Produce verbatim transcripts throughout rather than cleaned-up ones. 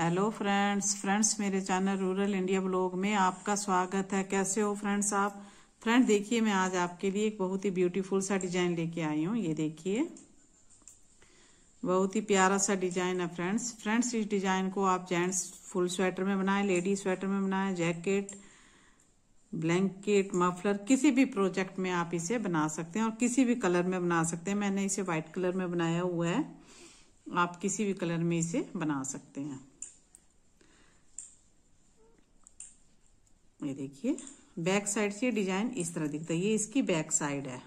Hello friends friends मेरे channel rural India blog में आपका स्वागत है। कैसे हो फ्रेंड्स आप? फ्रेंड देखिए, मैं आज आपके लिए एक बहुत ही ब्यूटीफुल सा डिजाइन लेके आई हूँ। ये देखिए बहुत ही प्यारा सा डिजाइन है फ्रेंड्स। फ्रेंड्स इस डिजाइन को आप जेंट्स फुल स्वेटर में बनाएं, लेडीज स्वेटर में बनाएं, जैकेट, ब्लैंकेट, मफलर, किसी भी प्रोजेक्ट में आप इसे बना सकते हैं और किसी भी कलर में बना सकते हैं। मैंने इसे व्हाइट कलर में बनाया हुआ है, आप किसी भी कलर में इसे बना सकते हैं। ये देखिए बैक साइड से डिजाइन इस तरह दिखता है, ये इसकी बैक साइड है।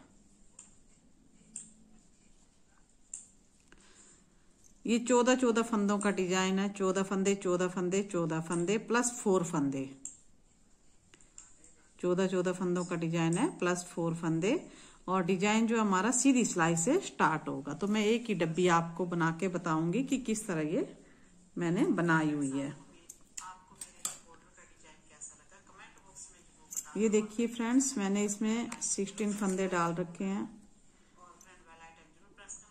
ये चौदह चौदह फंदों का डिजाइन है, चौदह फंदे चौदह फंदे चौदह फंदे प्लस फोर फंदे, चौदह चौदह फंदों का डिजाइन है प्लस फोर फंदे। और डिजाइन जो हमारा सीधी सिलाई से स्टार्ट होगा। तो मैं एक ही डब्बी आपको बना के बताऊंगी कि किस तरह ये मैंने बनाई हुई है। ये देखिए फ्रेंड्स, मैंने इसमें सोलह फंदे डाल रखे हैं। अठारह फंदे डाले हुए हैं फ्रेंड्स,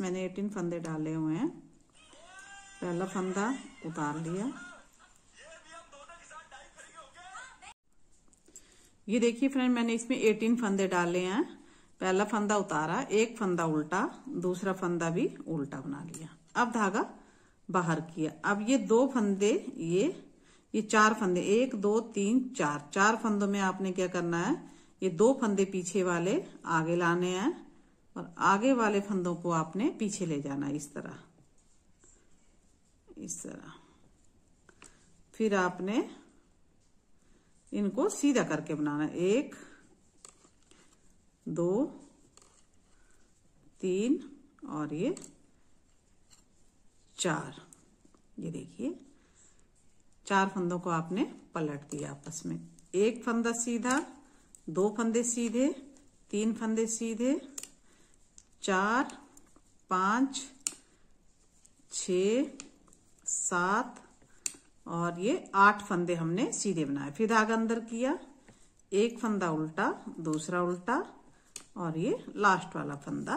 मैंने अठारह फंदे डाले हुए हैं। पहला फंदा उतार लिया। ये देखिए फ्रेंड, मैंने इसमें अठारह फंदे डाले हैं। पहला फंदा उतारा, एक फंदा उल्टा, दूसरा फंदा भी उल्टा बना लिया। अब धागा बाहर किया। अब ये दो फंदे, ये ये चार फंदे, एक दो तीन चार, चार फंदों में आपने क्या करना है, ये दो फंदे पीछे वाले आगे लाने हैं और आगे वाले फंदों को आपने पीछे ले जाना है, इस तरह इस तरह। फिर आपने इनको सीधा करके बनाना है, एक दो तीन और ये चार। ये देखिए चार फंदों को आपने पलट दिया आपस में। एक फंदा सीधा, दो फंदे सीधे, तीन फंदे सीधे, चार पाँच छ सात और ये आठ फंदे हमने सीधे बनाए। फिर धागा अंदर किया, एक फंदा उल्टा, दूसरा उल्टा और ये लास्ट वाला फंदा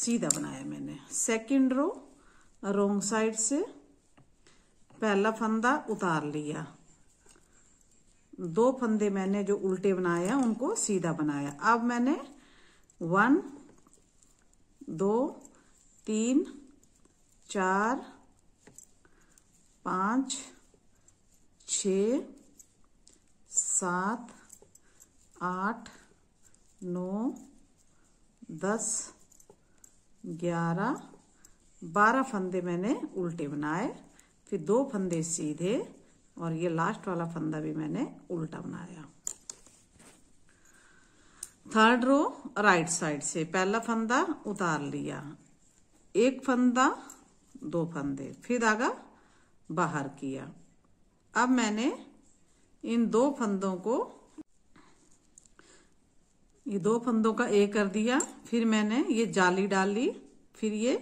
सीधा बनाया मैंने। सेकंड रो रोंग साइड से पहला फंदा उतार लिया, दो फंदे मैंने जो उल्टे बनाए हैं उनको सीधा बनाया। अब मैंने वन दो तीन चार पाँच छ सात आठ नौ दस ग्यारह बारह फंदे मैंने उल्टे बनाए, फिर दो फंदे सीधे और ये लास्ट वाला फंदा भी मैंने उल्टा बनाया। थर्ड रो राइट साइड से पहला फंदा उतार लिया, एक फंदा, दो फंदे, फिर धागा बाहर किया। अब मैंने इन दो फंदों को, ये दो फंदों का एक कर दिया, फिर मैंने ये जाली डाली, फिर ये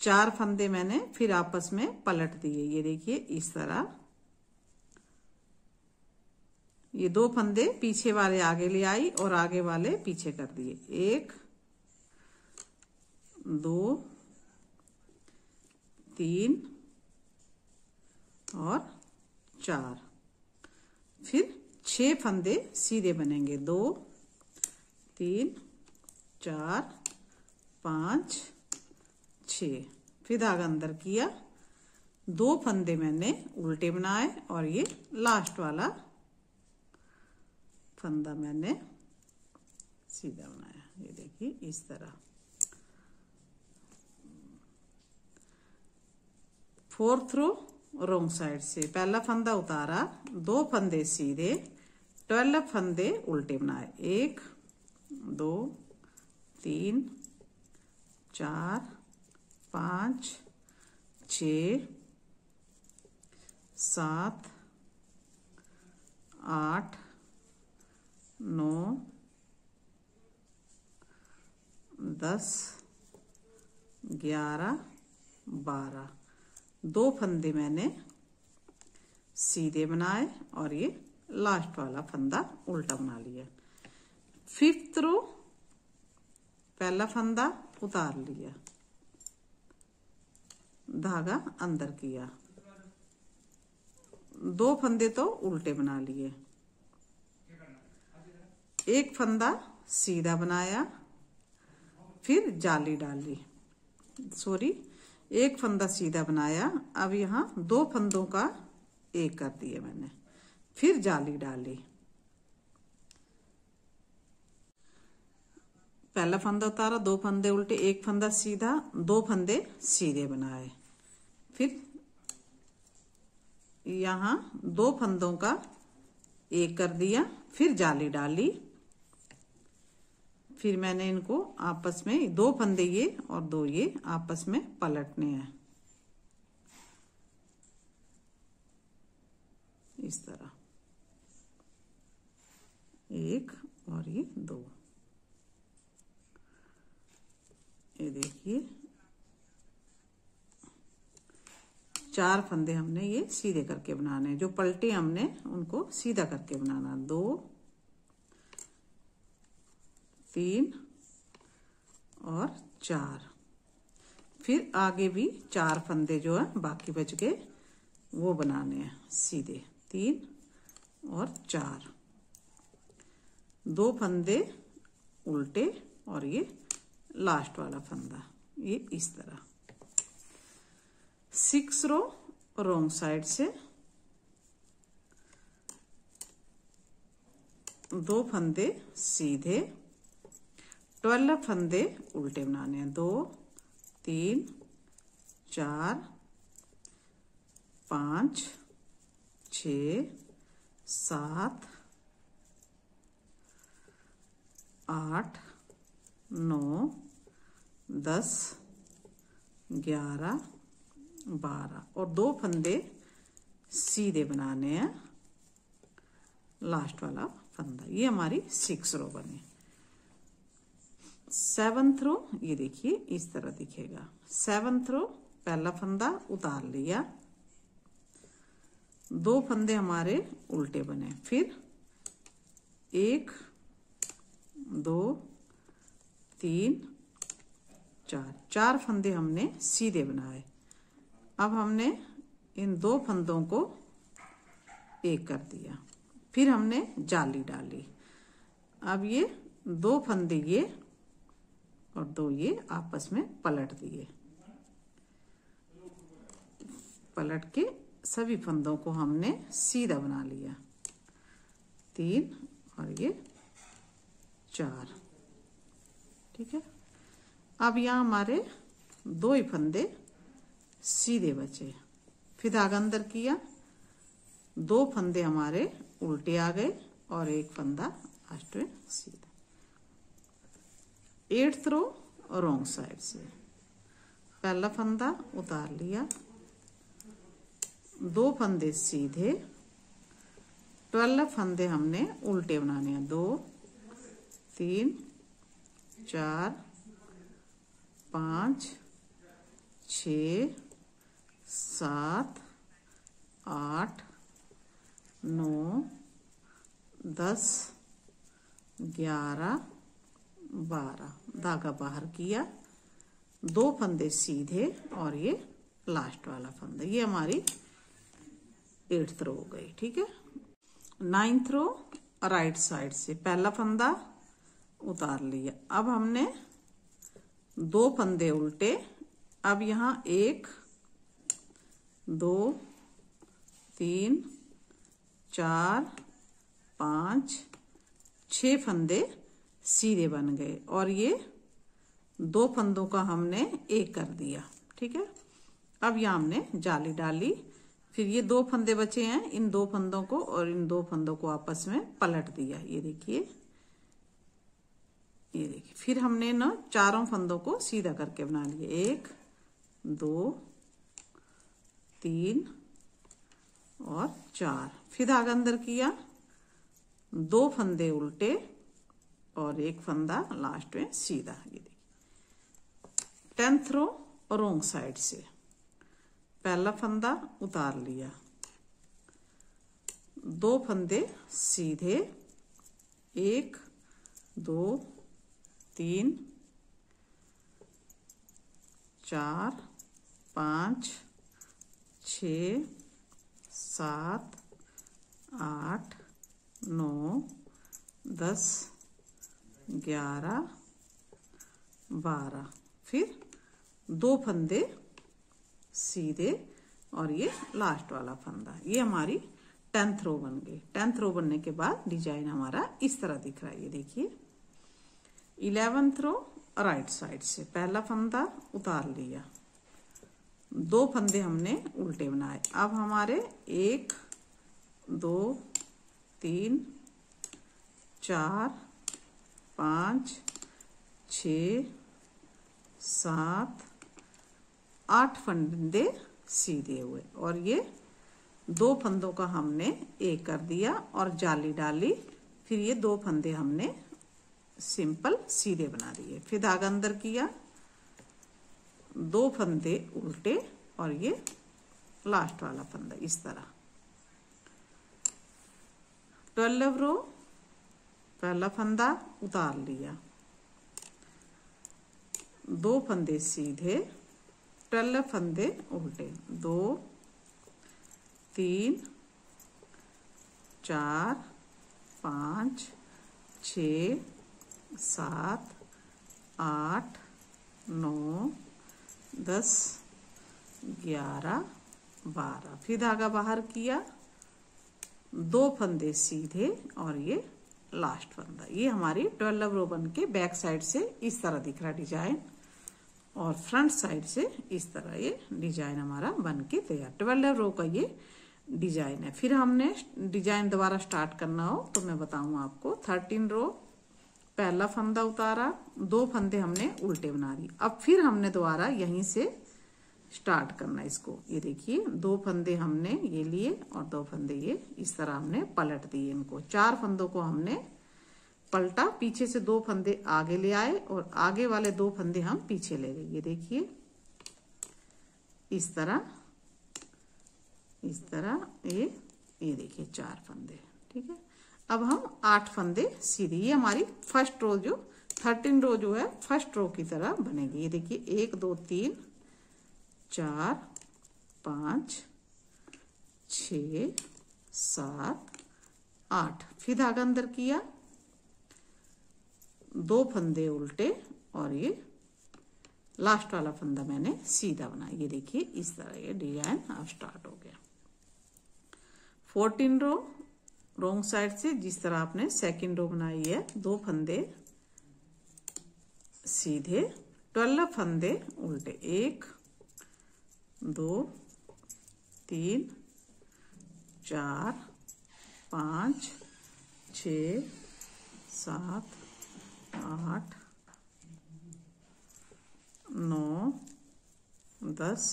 चार फंदे मैंने फिर आपस में पलट दिए। ये देखिए इस तरह, ये दो फंदे पीछे वाले आगे ले आई और आगे वाले पीछे कर दिए। एक दो तीन और चार, फिर छह फंदे सीधे बनेंगे, दो तीन चार पाँच छ। फिर धागा अंदर किया, दो फंदे मैंने उल्टे बनाए और ये लास्ट वाला फंदा मैंने सीधा बनाया। ये देखिए इस तरह। फोर्थ रो रोंग साइड से पहला फंदा उतारा, दो फंदे सीधे, ट्वेल्व फंदे उल्टे बनाए, एक दो तीन चार पाँच छ सात आठ नौ दस ग्यारह बारह, दो फंदे मैंने सीधे बनाए और ये लास्ट वाला फंदा उल्टा बना लिया। फिफ्थ रो पहला फंदा उतार लिया, धागा अंदर किया, दो फंदे तो उल्टे बना लिए, एक फंदा सीधा बनाया, फिर जाली डाली, सॉरी एक फंदा सीधा बनाया, अब यहाँ दो फंदों का एक कर दिया मैंने, फिर जाली डाली, पहला फंदा उतारा, दो फंदे उल्टे, एक फंदा सीधा, दो फंदे सीधे बनाए, फिर यहाँ दो फंदों का एक कर दिया, फिर जाली डाली, फिर मैंने इनको आपस में दो फंदे ये और दो ये आपस में पलटने हैं इस तरह, एक और ये दो, ये देखिए चार फंदे हमने ये सीधे करके बनाने हैं, जो पलटे हमने उनको सीधा करके बनाना, दो तीन और चार, फिर आगे भी चार फंदे जो है बाकी बच गए वो बनाने हैं सीधे, तीन और चार, दो फंदे उल्टे और ये लास्ट वाला फंदा ये इस तरह। सिक्स रो रोंग साइड से दो फंदे सीधे, ट्वेल्व फंदे उल्टे बनाने हैं, दो तीन चार पाँच छ सात आठ नौ दस ग्यारह बारह, और दो फंदे सीधे बनाने हैं लास्ट वाला फंदा, ये हमारी सिक्स रो बने। सेवंथ रो ये देखिए इस तरह दिखेगा, सेवंथ रो पहला फंदा उतार लिया, दो फंदे हमारे उल्टे बने, फिर एक दो तीन चार, चार फंदे हमने सीधे बनाए, अब हमने इन दो फंदों को एक कर दिया, फिर हमने जाली डाली, अब ये दो फंदे ये और दो ये आपस में पलट दिए, पलट के सभी फंदों को हमने सीधा बना लिया, तीन और ये चार, ठीक है। अब यहाँ हमारे दो ही फंदे सीधे बचे, फिर धागा अंदर किया, दो फंदे हमारे उल्टे आ गए और एक फंदा लास्ट में सीधा। एट्थ रो रोंग साइड से पहला फंदा उतार लिया, दो फंदे सीधे, ट्वेल्व फंदे हमने उल्टे बनाने हैं, दो तीन चार पाँच छ सात आठ नौ दस ग्यारह बारह, धागा बाहर किया, दो फंदे सीधे और ये लास्ट वाला फंदा, ये हमारी एट्थ रो हो गई, ठीक है। नाइन्थ रो राइट साइड से पहला फंदा उतार लिया, अब हमने दो फंदे उल्टे, अब यहाँ एक दो तीन चार पाँच छः फंदे सीधे बन गए और ये दो फंदों का हमने एक कर दिया, ठीक है। अब यहाँ हमने जाली डाली, फिर ये दो फंदे बचे हैं, इन दो फंदों को और इन दो फंदों को आपस में पलट दिया, ये देखिए ये देखिए, फिर हमने ना चारों फंदों को सीधा करके बना लिए, एक दो तीन और चार, फिर धागा अंदर किया, दो फंदे उल्टे और एक फंदा लास्ट में सीधा, ये देखिए। टेंथ रो रोंग साइड से पहला फंदा उतार लिया, दो फंदे सीधे, एक दो तीन चार पाँच छः सात आठ नौ दस ग्यारह बारह, फिर दो फंदे सीधे और ये लास्ट वाला फंदा। ये हमारी टेंथ रो बन गई। टेंथ रो बनने के बाद डिजाइन हमारा इस तरह दिख रहा है, ये देखिए। इलेवेंथ रो राइट साइड से पहला फंदा उतार लिया, दो फंदे हमने उल्टे बनाए। अब हमारे एक दो तीन चार पाँच छः सात आठ फंदे सीधे हुए और ये दो फंदों का हमने एक कर दिया और जाली डाली, फिर ये दो फंदे हमने सिंपल सीधे बना दिए। फिर धागा अंदर किया, दो फंदे उल्टे और ये लास्ट वाला फंदा इस तरह। ट्वेल्व रो पहला फंदा उतार लिया, दो फंदे सीधे, ट्वेल्व फंदे उल्टे, दो तीन चार पाँच छः सात आठ नौ दस ग्यारह बारह। फिर धागा बाहर किया, दो फंदे सीधे और ये लास्ट फंदा। ये हमारी ट्वेल्व रो बन के बैक साइड से इस तरह दिख रहा डिजाइन और फ्रंट साइड से इस तरह ये डिजाइन हमारा बन के तैयार। ट्वेल्व रो का ये डिजाइन है। फिर हमने डिजाइन दोबारा स्टार्ट करना हो तो मैं बताऊं आपको। थर्टीन रो पहला फंदा उतारा, दो फंदे हमने उल्टे बना दिए। अब फिर हमने दोबारा यहीं से स्टार्ट करना इसको, ये देखिए। दो फंदे हमने ये लिए और दो फंदे ये इस तरह हमने पलट दिए इनको। चार फंदों को हमने पलटा, पीछे से दो फंदे आगे ले आए और आगे वाले दो फंदे हम पीछे ले गए, ये देखिए। इस तरह इस तरह ये ये देखिए चार फंदे, ठीक है। अब हम आठ फंदे सीधे, ये हमारी फर्स्ट रो जो थर्टीन रो जो है फर्स्ट रो की तरह बनेगी, ये देखिए। एक दो तीन चार पाँच छ सात आठ। फिर धागा अंदर किया, दो फंदे उल्टे और ये लास्ट वाला फंदा मैंने सीधा बनाया, ये देखिए। इस तरह ये डिजाइन अब स्टार्ट हो गया। फोर्टीन रो रोंग साइड से जिस तरह आपने सेकंड रो बनाई है, दो फंदे सीधे, ट्वेल्व फंदे उल्टे, एक दो तीन चार पाँच छ सात आठ नौ दस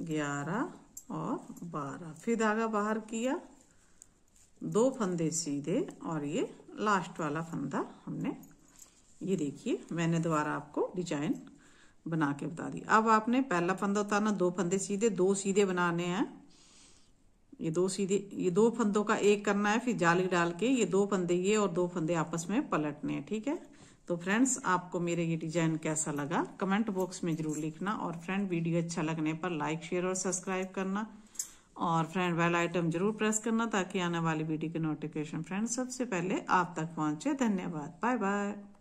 ग्यारह और बारह। फिर धागा बाहर किया, दो फंदे सीधे और ये लास्ट वाला फंदा हमने, ये देखिए। मैंने दोबारा आपको डिजाइन बना के बता दी। अब आपने पहला फंदा उतारना, दो फंदे सीधे, दो सीधे बनाने हैं, ये दो सीधे, ये दो फंदों का एक करना है। फिर जाली डाल के ये दो फंदे ये और दो फंदे आपस में पलटने हैं, ठीक है। तो फ्रेंड्स, आपको मेरे ये डिजाइन कैसा लगा कमेंट बॉक्स में जरूर लिखना। और फ्रेंड, वीडियो अच्छा लगने पर लाइक शेयर और सब्सक्राइब करना। और फ्रेंड, बेल आइटम जरूर प्रेस करना ताकि आने वाली वीडियो की नोटिफिकेशन फ्रेंड्स सबसे पहले आप तक पहुंचे। धन्यवाद, बाय बाय।